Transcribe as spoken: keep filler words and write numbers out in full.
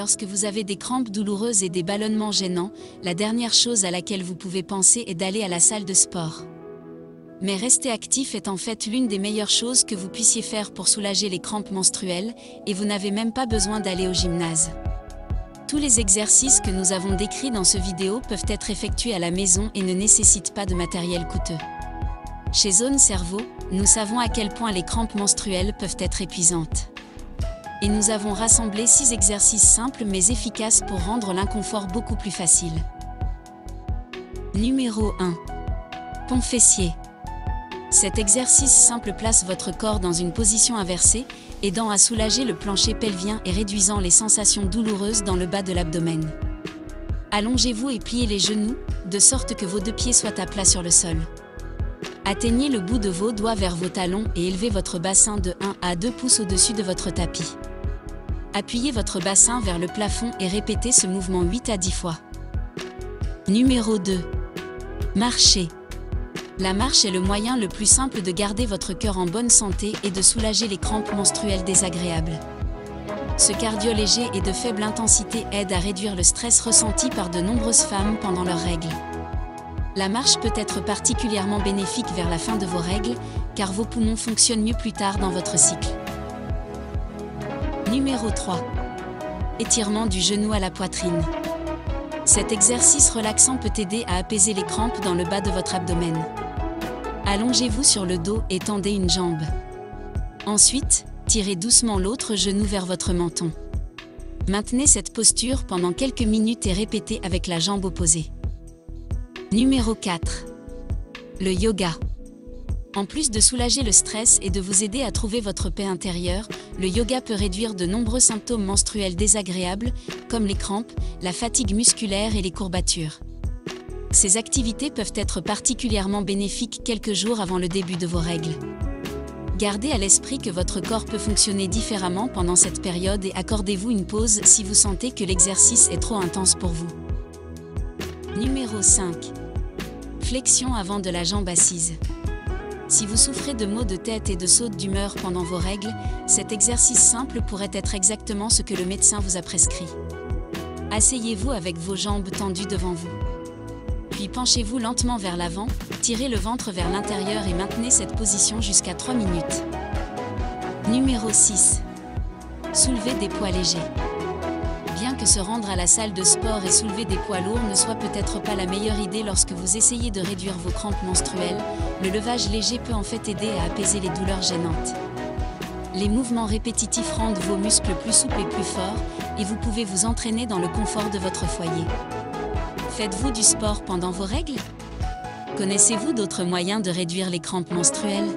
Lorsque vous avez des crampes douloureuses et des ballonnements gênants, la dernière chose à laquelle vous pouvez penser est d'aller à la salle de sport. Mais rester actif est en fait l'une des meilleures choses que vous puissiez faire pour soulager les crampes menstruelles, et vous n'avez même pas besoin d'aller au gymnase. Tous les exercices que nous avons décrits dans cette vidéo peuvent être effectués à la maison et ne nécessitent pas de matériel coûteux. Chez Zone Cerveau, nous savons à quel point les crampes menstruelles peuvent être épuisantes. Et nous avons rassemblé six exercices simples mais efficaces pour rendre l'inconfort beaucoup plus facile. Numéro un. Pompe fessier. Cet exercice simple place votre corps dans une position inversée, aidant à soulager le plancher pelvien et réduisant les sensations douloureuses dans le bas de l'abdomen. Allongez-vous et pliez les genoux, de sorte que vos deux pieds soient à plat sur le sol. Atteignez le bout de vos doigts vers vos talons et élevez votre bassin de un à deux pouces au-dessus de votre tapis. Appuyez votre bassin vers le plafond et répétez ce mouvement huit à dix fois. Numéro deux. Marchez. La marche est le moyen le plus simple de garder votre cœur en bonne santé et de soulager les crampes menstruelles désagréables. Ce cardio léger et de faible intensité aide à réduire le stress ressenti par de nombreuses femmes pendant leurs règles. La marche peut être particulièrement bénéfique vers la fin de vos règles, car vos poumons fonctionnent mieux plus tard dans votre cycle. Numéro trois. Étirement du genou à la poitrine. Cet exercice relaxant peut aider à apaiser les crampes dans le bas de votre abdomen. Allongez-vous sur le dos et tendez une jambe. Ensuite, tirez doucement l'autre genou vers votre menton. Maintenez cette posture pendant quelques minutes et répétez avec la jambe opposée. Numéro quatre. Le yoga. En plus de soulager le stress et de vous aider à trouver votre paix intérieure, le yoga peut réduire de nombreux symptômes menstruels désagréables, comme les crampes, la fatigue musculaire et les courbatures. Ces activités peuvent être particulièrement bénéfiques quelques jours avant le début de vos règles. Gardez à l'esprit que votre corps peut fonctionner différemment pendant cette période et accordez-vous une pause si vous sentez que l'exercice est trop intense pour vous. Numéro cinq. Flexion avant de la jambe assise. Si vous souffrez de maux de tête et de sautes d'humeur pendant vos règles, cet exercice simple pourrait être exactement ce que le médecin vous a prescrit. Asseyez-vous avec vos jambes tendues devant vous. Puis penchez-vous lentement vers l'avant, tirez le ventre vers l'intérieur et maintenez cette position jusqu'à trois minutes. Numéro six. Soulevez des poids légers. Bien que se rendre à la salle de sport et soulever des poids lourds ne soit peut-être pas la meilleure idée lorsque vous essayez de réduire vos crampes menstruelles, le levage léger peut en fait aider à apaiser les douleurs gênantes. Les mouvements répétitifs rendent vos muscles plus souples et plus forts, et vous pouvez vous entraîner dans le confort de votre foyer. Faites-vous du sport pendant vos règles ? Connaissez-vous d'autres moyens de réduire les crampes menstruelles ?